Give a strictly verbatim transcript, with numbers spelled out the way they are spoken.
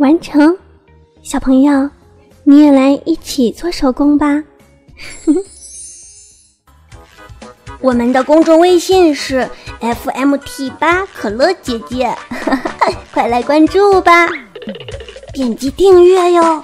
完成，小朋友，你也来一起做手工吧。我们的公众微信是 F M T 八 可乐姐姐，快来关注吧，点击订阅哟。